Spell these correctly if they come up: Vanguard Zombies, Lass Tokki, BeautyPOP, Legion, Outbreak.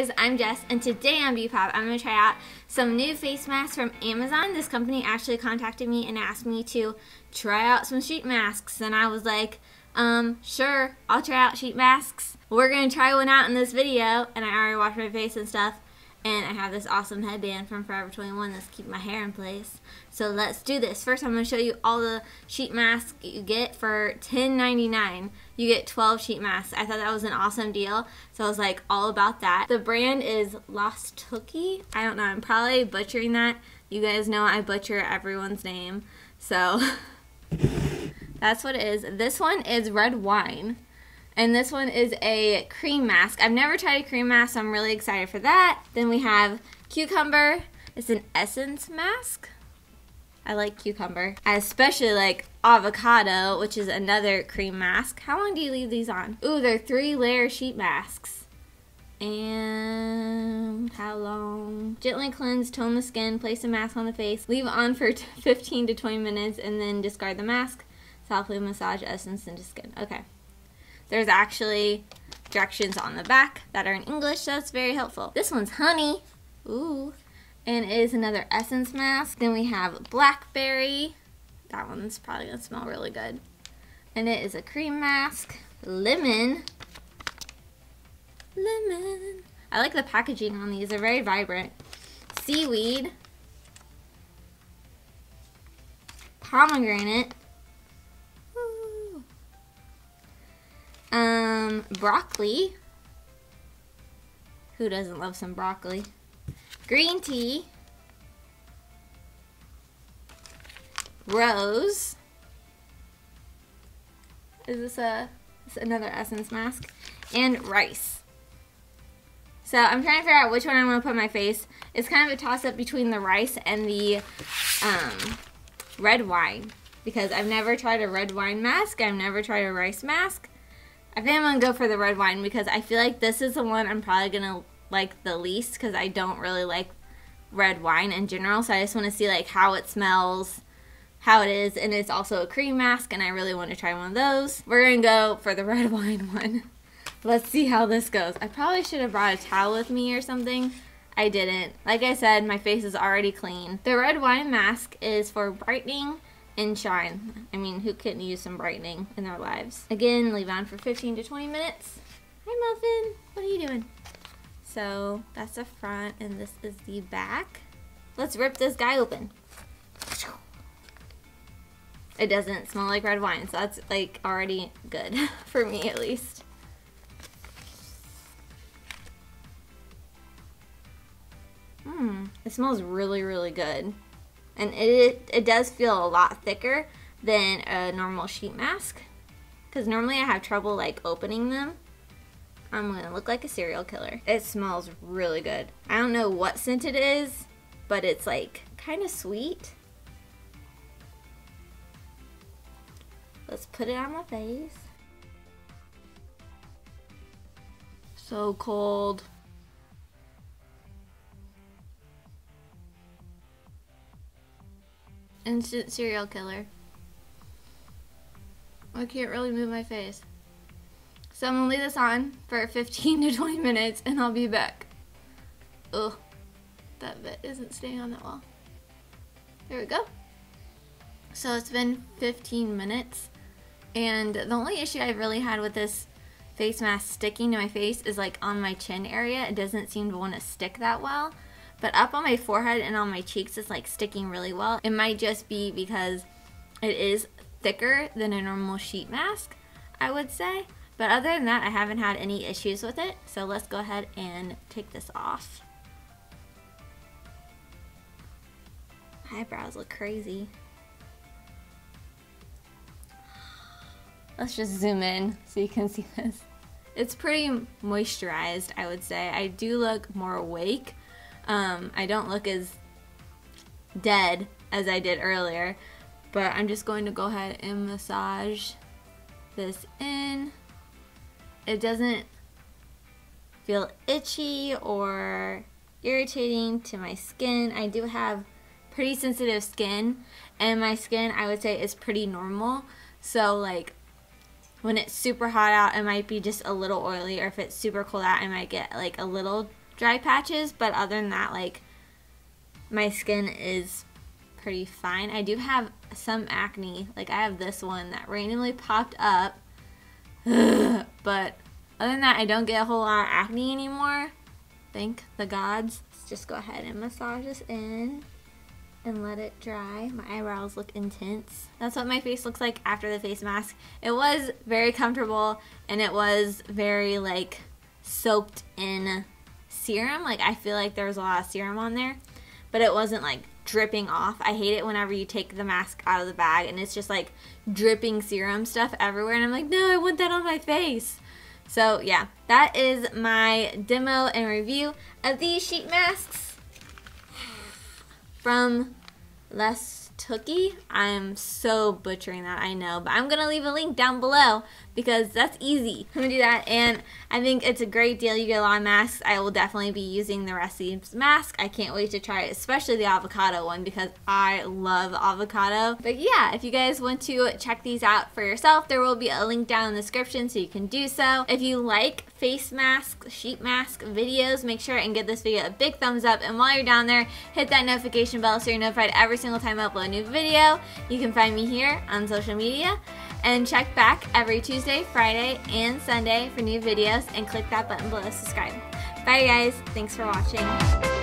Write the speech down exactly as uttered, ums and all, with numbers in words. guys, I'm Jess, and today on BeautyPOP I'm going to try out some new face masks from Amazon. This company actually contacted me and asked me to try out some sheet masks, and I was like, um, sure, I'll try out sheet masks. We're going to try one out in this video, and I already washed my face and stuff, and I have this awesome headband from Forever twenty-one that's keeping my hair in place. So let's do this. First, I'm going to show you all the sheet masks you get for ten ninety-nine. You get twelve sheet masks. I thought that was an awesome deal, so I was like all about that. The brand is Lass Tokki. I don't know, I'm probably butchering that. You guys know I butcher everyone's name, so that's what it is. This one is red wine, and this one is a cream mask. I've never tried a cream mask, so I'm really excited for that. Then we have cucumber. It's an essence mask. I like cucumber. I especially like avocado, which is another cream mask. How long do you leave these on? Ooh, they're three layer sheet masks. And how long? Gently cleanse, tone the skin, place the mask on the face, leave on for fifteen to twenty minutes, and then discard the mask. Softly massage essence into skin. Okay. There's actually directions on the back that are in English, so that's very helpful. This one's honey. Ooh. And it is another essence mask. Then we have blackberry. That one's probably gonna smell really good. And it is a cream mask. Lemon. Lemon. I like the packaging on these. They're very vibrant. Seaweed. Pomegranate. Woo. Um, broccoli. Who doesn't love some broccoli? Green tea, rose, is this a, this another essence mask, and rice. So I'm trying to figure out which one I want to put on my face. It's kind of a toss-up between the rice and the um, red wine, because I've never tried a red wine mask, I've never tried a rice mask. I think I'm going to go for the red wine, because I feel like this is the one I'm probably going to like the least, because I don't really like red wine in general, so I just want to see like how it smells, how it is, and it's also a cream mask, and I really want to try one of those. We're gonna go for the red wine one. Let's see how this goes. I probably should have brought a towel with me or something. I didn't. Like I said, my face is already clean. The red wine mask is for brightening and shine. I mean, who couldn't use some brightening in their lives? Again, leave on for fifteen to twenty minutes. Hi Muffin, what are you doing? So that's the front, and this is the back. Let's rip this guy open. It doesn't smell like red wine, so that's like already good for me at least. Hmm, it smells really, really good. And it, it does feel a lot thicker than a normal sheet mask, because normally I have trouble like opening them. I'm gonna look like a serial killer. It smells really good. I don't know what scent it is, but it's like kind of sweet. Let's put it on my face. So cold. Instant serial killer. I can't really move my face. So I'm gonna leave this on for fifteen to twenty minutes, and I'll be back. Ugh, that bit isn't staying on that well. There we go. So it's been fifteen minutes, and the only issue I've really had with this face mask sticking to my face is like on my chin area. It doesn't seem to want to stick that well, but up on my forehead and on my cheeks it's like sticking really well. It might just be because it is thicker than a normal sheet mask, I would say. But other than that, I haven't had any issues with it. So let's go ahead and take this off. My eyebrows look crazy. Let's just zoom in so you can see this. It's pretty moisturized, I would say. I do look more awake. Um, I don't look as dead as I did earlier. But I'm just going to go ahead and massage this in. It doesn't feel itchy or irritating to my skin. I do have pretty sensitive skin, and my skin, I would say, is pretty normal. So like when it's super hot out, it might be just a little oily, or if it's super cold out, I might get like a little dry patches, but other than that, like, my skin is pretty fine. I do have some acne. Like, I have this one that randomly popped up. Ugh, but other than that, I don't get a whole lot of acne anymore. Thank the gods. Let's just go ahead and massage this in and let it dry. My eyebrows look intense. That's what my face looks like after the face mask. It was very comfortable, and it was very, like, soaked in serum. Like, I feel like there was a lot of serum on there, but it wasn't, like, dripping off. I hate it whenever you take the mask out of the bag and it's just, like, dripping serum stuff everywhere, and I'm like, no, I want that on my face. So, yeah, that is my demo and review of these sheet masks from Lass Tokki. I'm so butchering that, I know, but I'm gonna leave a link down below because that's easy. I'm gonna do that, and I think it's a great deal. You get a lot of masks. I will definitely be using the rest of these masks. I can't wait to try it, especially the avocado one, because I love avocado. But yeah, if you guys want to check these out for yourself, there will be a link down in the description so you can do so. If you like face masks, sheet mask videos, make sure and give this video a big thumbs up. And while you're down there, hit that notification bell so you're notified every single time I upload a new video. You can find me here on social media. And check back every Tuesday, Friday, and Sunday for new videos, and click that button below to subscribe. Bye guys, thanks for watching.